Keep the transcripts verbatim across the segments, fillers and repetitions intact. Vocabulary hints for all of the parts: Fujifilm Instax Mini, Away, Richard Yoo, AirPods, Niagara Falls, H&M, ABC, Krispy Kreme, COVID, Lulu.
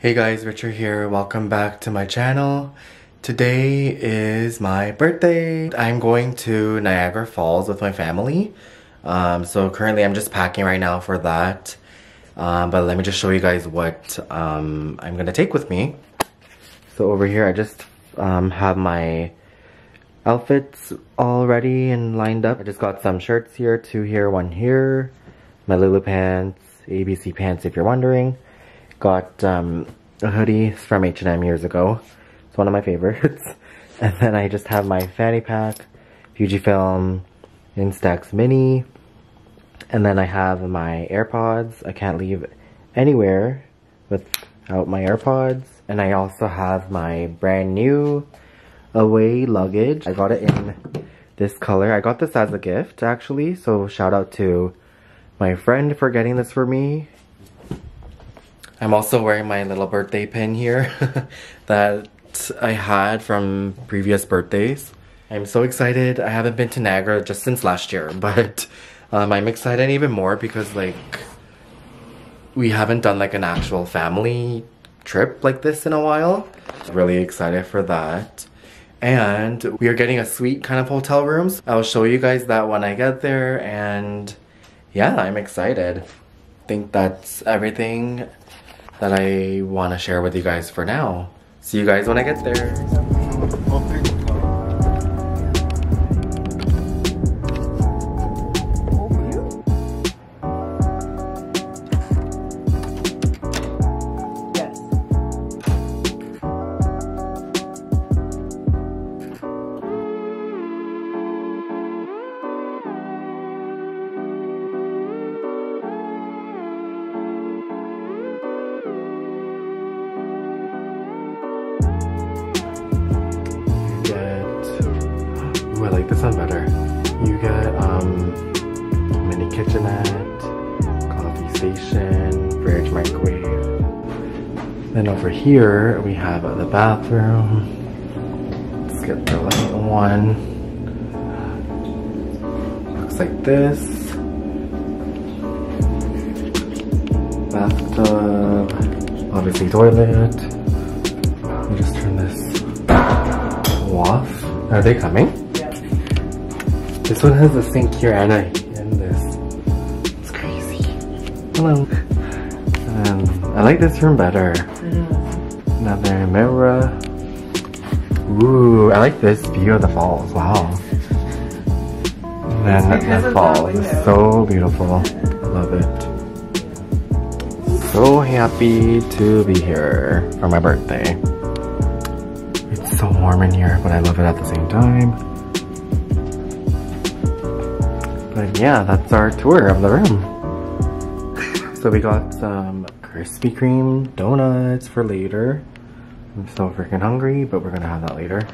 Hey guys, Richard here. Welcome back to my channel. Today is my birthday. I'm going to Niagara Falls with my family. Um, so currently I'm just packing right now for that. Um, but let me just show you guys what um, I'm gonna take with me. So over here I just um, have my outfits all ready and lined up. I just got some shirts here, two here, one here. My Lulu pants, A B C pants if you're wondering. Got um, a hoodie from H and M years ago. It's one of my favorites. And then I just have my fanny pack, Fujifilm Instax Mini. And then I have my AirPods. I can't leave anywhere without my AirPods. And I also have my brand new Away luggage. I got it in this color. I got this as a gift actually. So shout out to my friend for getting this for me. I'm also wearing my little birthday pin here that I had from previous birthdays. I'm so excited. I haven't been to Niagara just since last year, but um, I'm excited even more because like we haven't done like an actual family trip like this in a while. Really excited for that. And we are getting a suite kind of hotel rooms. I'll show you guys that when I get there, and yeah, I'm excited. I think that's everything that I want to share with you guys for now. See you guys when I get there. I like this one better. You get um, mini kitchenette, coffee station, fridge, microwave. Then over here we have the bathroom. Let's get the light one. Looks like this. Bathtub. Obviously toilet. Let me just turn this off. Are they coming? This one has a sink here and a in this. It's crazy. Hello. Um, I like this room better. Mm-hmm. Another mirror. Ooh, I like this view of the falls. Wow. And then the falls is so beautiful. Love it. So happy to be here for my birthday. It's so warm in here, but I love it at the same time. But yeah, that's our tour of the room. So we got some Krispy Kreme donuts for later. I'm so freaking hungry, but we're gonna have that later.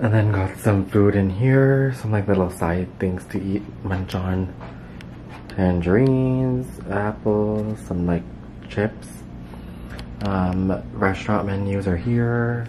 And then got some food in here, some like little side things to eat, munch on. Tangerines, apples, some like chips. Um, restaurant menus are here.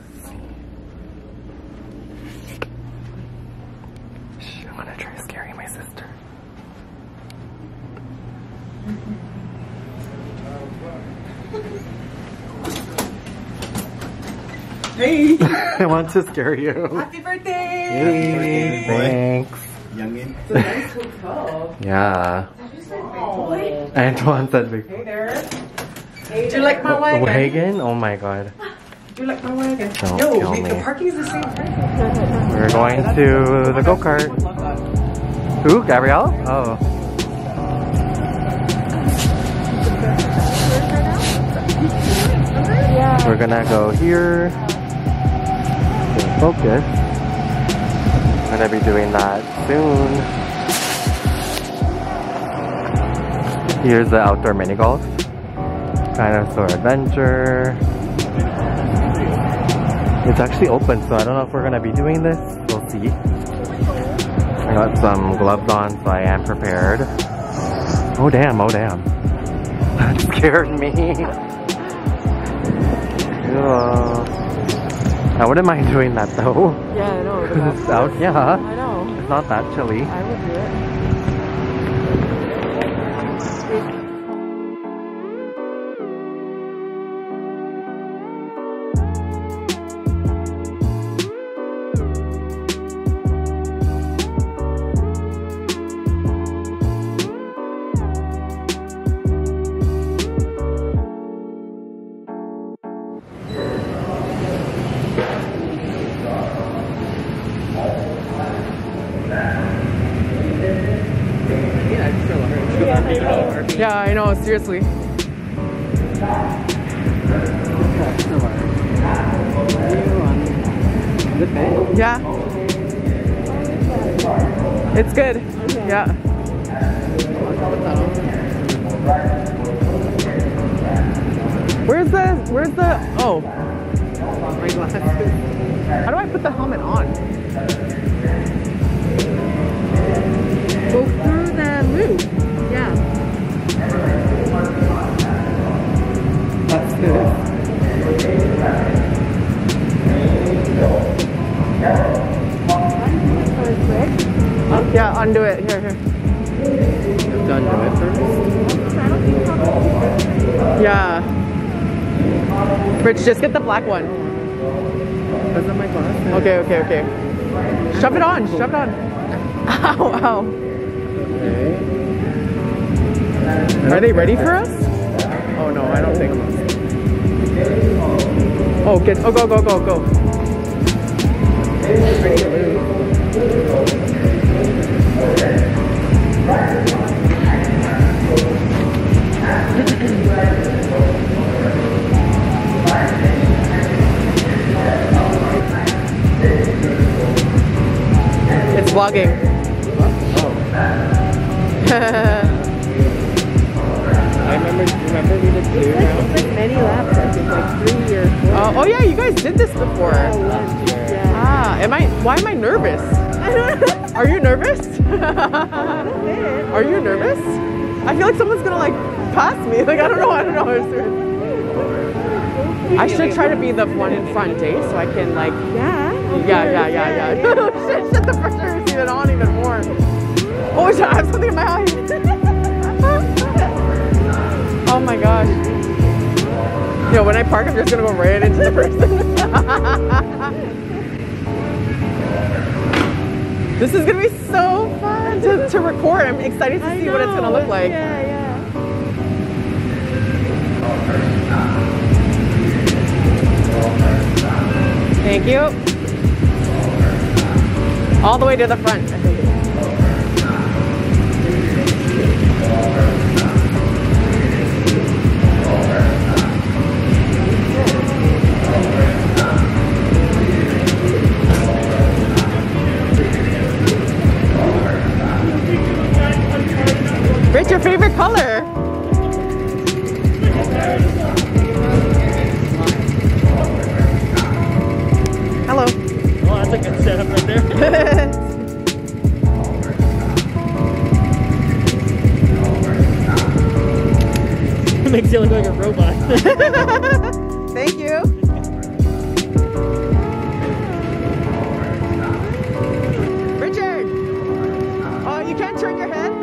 Hey! I want to scare you. Happy birthday! Hey, thanks. Youngin. It's a nice hotel. Yeah. Did you say big boy? Antoine said big boy. Hey there. Hey, do you like my wagon? Wagon? Oh my god. Do you like my wagon? Don't Yo, kill the, me. The parking is the same price. We're going to the go-kart. Ooh, Gabrielle? Oh. Yeah. We're gonna go here. Focus. I'm gonna be doing that soon. Here's the outdoor mini golf. Dinosaur adventure. It's actually open, so I don't know if we're gonna be doing this. We'll see. I got some gloves on, so I am prepared. Oh damn, oh damn. That scared me. Cool. I wouldn't mind doing that though. Yeah, I know. Because it's out, yeah. I know. It's not that chilly. I would do it. seriously. Yeah. It's good. Yeah. Where's the, where's the, oh. My glasses. How do I put the helmet on? Go through the loop. Yeah. That's good. Yeah, undo it. Here, here. Just undo it first. I don't think so. Yeah. Rich, just get the black one. Doesn't my glasses. Okay, okay, okay. Shove it on, shove it on. Ow, ow. Are they ready for us? Oh no, I don't think. Oh, get, oh, go, go, go, go. It's vlogging. Oh. I remember, remember we did two rounds? It's like many laps, I think, like three or four. Oh, oh yeah, you guys did this before. Oh, last year. Yeah. Ah, am I, why am I nervous? I don't know. Are you nervous? A little bit. Are you nervous? I feel like someone's gonna like pass me. Like, I don't know, I don't know. I should try to be the one in front, eh? So I can like. Yeah. Yeah, yeah, yeah, yeah. yeah. Shit, shit, the pressure is even on even more. Oh, should I have something in my eye? Oh my gosh. You know, when I park, I'm just gonna go right into the person. This is gonna be so fun to, to record. I'm excited to I see know. What it's gonna look like. Yeah, yeah. Thank you. All the way to the front, I think. Rich, your favorite color? Hello. Oh, that's a good setup right there. Makes you look like a robot. Thank you. Richard! Oh, you can't turn your head?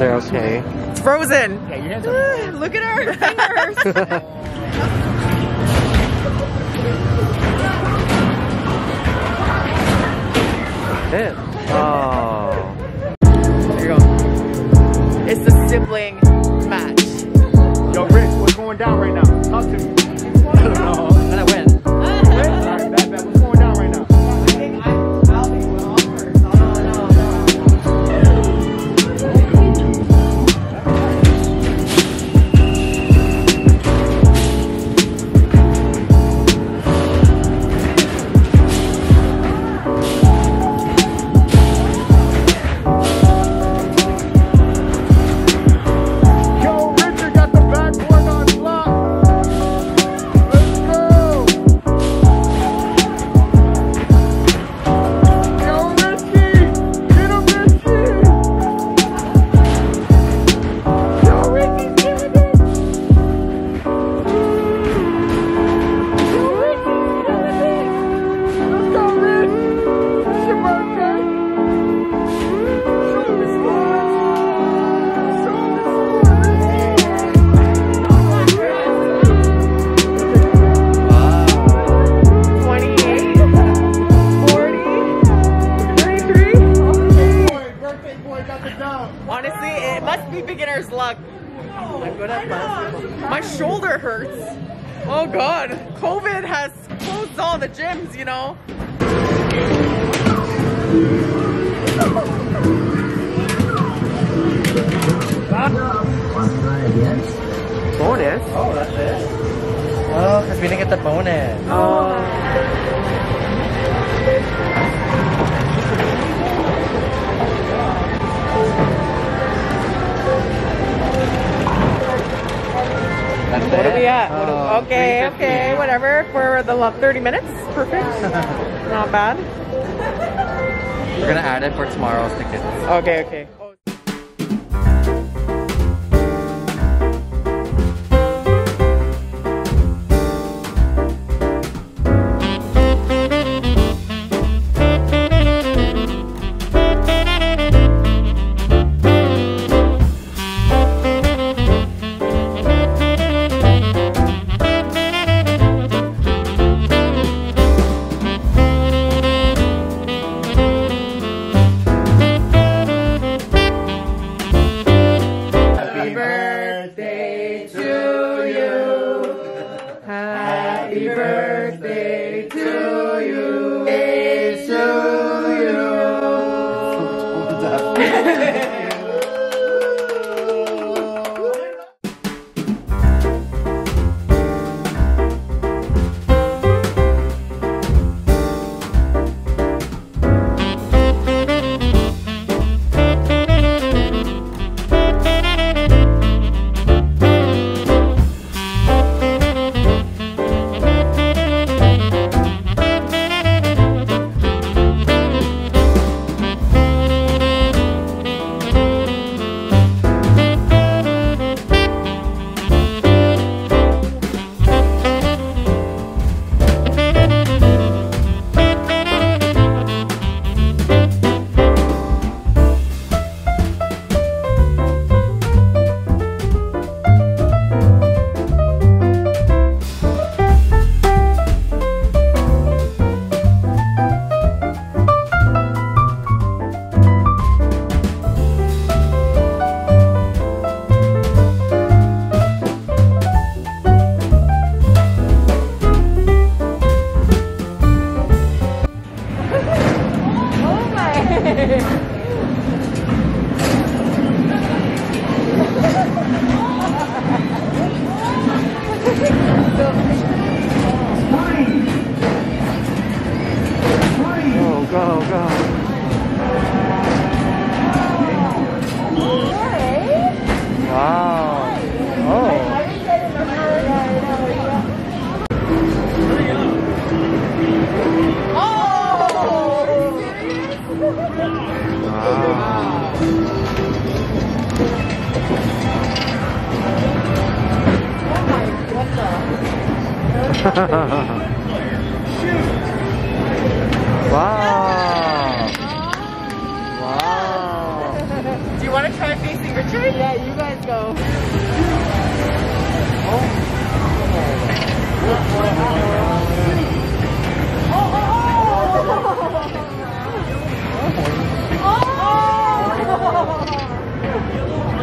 They're okay. It's frozen. Yeah, your hands are look at our fingers. That's it. Oh. There you go. It's the sibling match. Yo, Rick, what's going down right now? Talk to me. I don't know. complete beginner's luck. I'm gonna bust. My shoulder hurts. Oh God, COVID has closed all the gyms, you know. Bonus? Oh, that's it. Oh, because we didn't get the bonus. Oh. That's it? What are we at? Oh, what are, okay, okay, whatever. For the thirty minutes. Perfect. Not bad. We're going to add it for tomorrow's tickets. Okay, okay.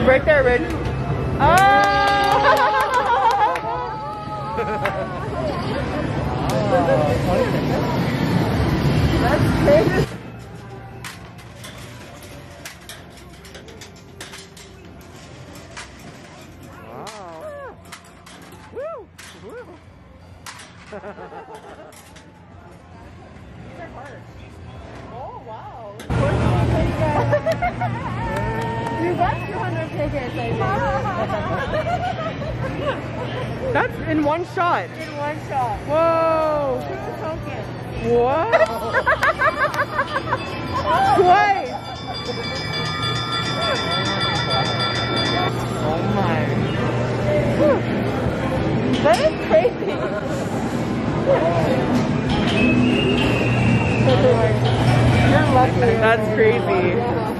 Right there, Ridge. Oh! Oh. That's crazy. Wow. Woo! Woo! These are hard. Oh, wow. You got two hundred tickets, I think. That's in one shot. In one shot. Whoa. Two tokens. What? Twice. Oh my. That is crazy. You're lucky. That's crazy.